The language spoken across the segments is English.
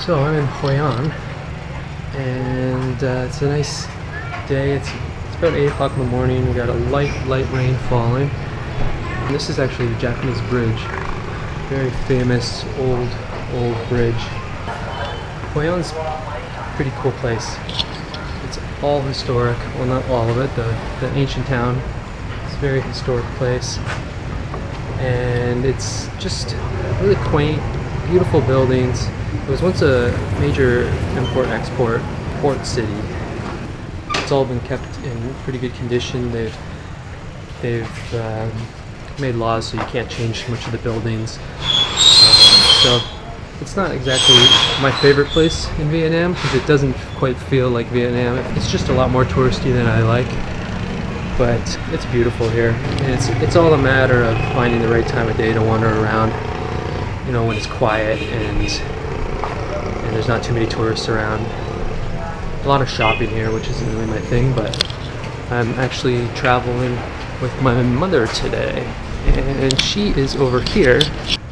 So I'm in Hội An, and it's a nice day. It's about 8 o'clock in the morning. We got a light rain falling. And this is actually the Japanese bridge, very famous old bridge. Hội An's a pretty cool place. It's all historic. Well, not all of it. The ancient town. It's a very historic place, and it's just really quaint, beautiful buildings. It was once a major import-export port city. It's all been kept in pretty good condition. They've made laws so you can't change much of the buildings. So it's not exactly my favorite place in Vietnam because it doesn't quite feel like Vietnam. It's just a lot more touristy than I like. But it's beautiful here, and it's all a matter of finding the right time of day to wander around. You know, when it's quiet and there's not too many tourists around. A lot of shopping here, which isn't really my thing, but I'm actually traveling with my mother today, and she is over here,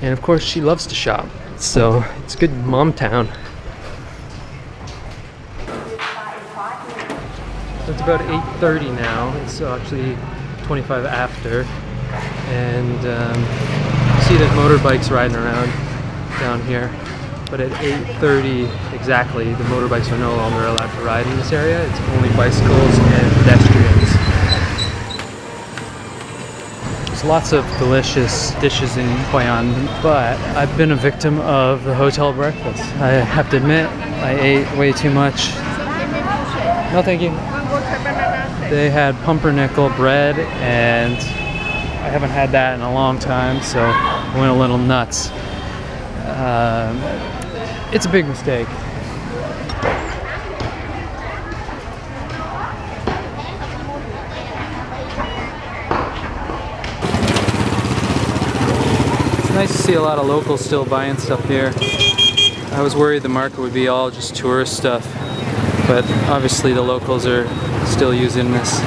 and of course she loves to shop, so it's a good mom town. So it's about 8:30 now. It's actually 25 after, and you see there's motorbikes riding around down here. But at 8:30 exactly, the motorbikes are no longer allowed to ride in this area. It's only bicycles and pedestrians. There's lots of delicious dishes in Hội An, but I've been a victim of the hotel breakfast. I have to admit, I ate way too much. No, thank you. They had pumpernickel bread, and I haven't had that in a long time, so I went a little nuts. It's a big mistake. It's nice to see a lot of locals still buying stuff here. I was worried the market would be all just tourist stuff, but obviously the locals are still using this.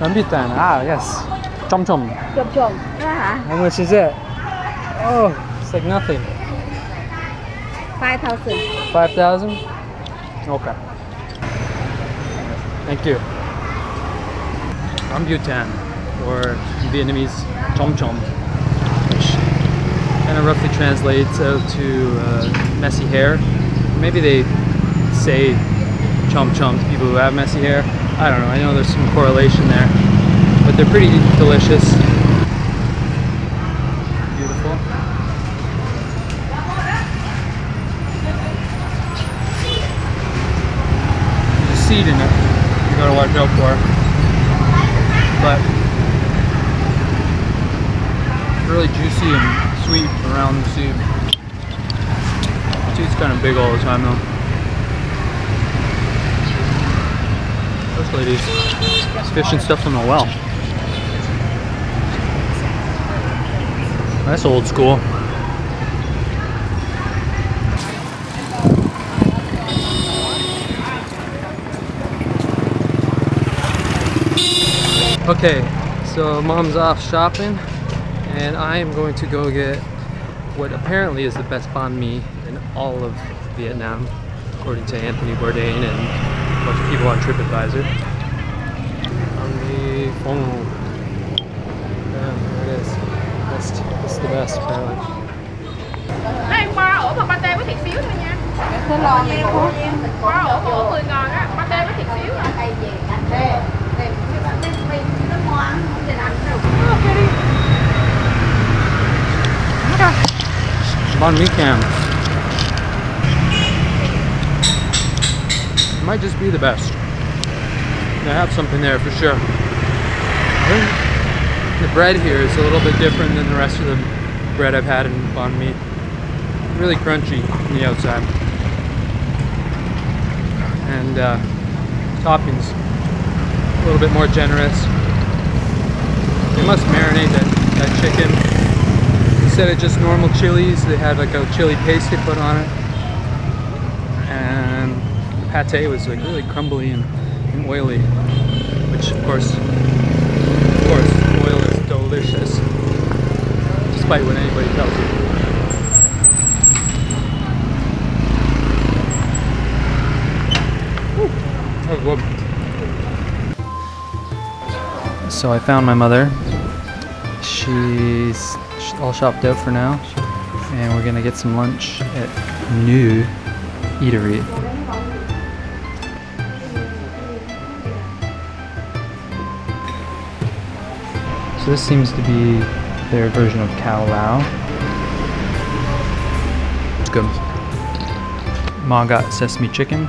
Rambutan, ah yes, chom chom. Chom chom. How much is it? Oh, it's like nothing. 5,000. 5,000? Okay. Thank you. Rambutan, or Vietnamese chom chom, which kind of roughly translates out to messy hair. Maybe they say chom chom to people who have messy hair. I don't know, I know there's some correlation there, but they're pretty delicious. Beautiful. There's seed in it, you gotta watch out for. But really juicy and sweet around the seed. The seed's kind of big all the time though. Ladies, there's fish and stuff from the well. That's old school. Okay, so mom's off shopping, and I am going to go get what apparently is the best banh mi in all of Vietnam, according to Anthony Bourdain and people on TripAdvisor. On the phone. Yeah, there it is. That's the best, apparently. Banh mi cam. Might just be the best. They have something there for sure. The bread here is a little bit different than the rest of the bread I've had in banh mi. Really crunchy on the outside, and toppings a little bit more generous. They must marinate that chicken. Instead of just normal chilies, they had like a chili paste they put on it. pate was like really crumbly and oily, which of course, oil is delicious, despite what anybody tells you. Woo, that was good. So I found my mother. She's all shopped out for now, and we're gonna get some lunch at New Eatery. So this seems to be their version of Khao Lao. It's good. Ma got sesame chicken,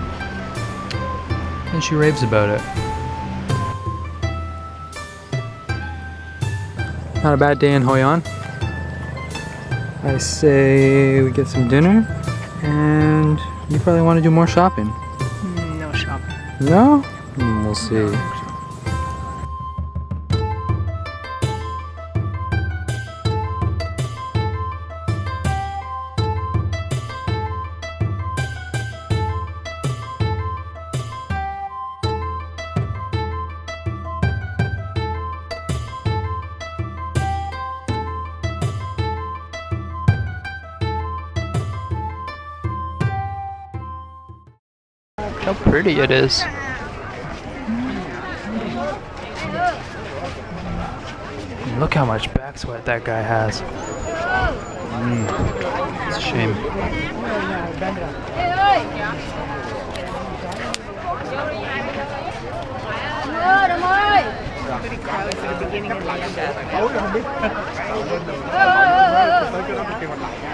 and she raves about it. Not a bad day in Hội An. I say we get some dinner, and you probably want to do more shopping. No shopping. No? We'll see. No. How pretty it is. And look how much back sweat that guy has. It's a shame. Pretty crowded for the beginning and the end.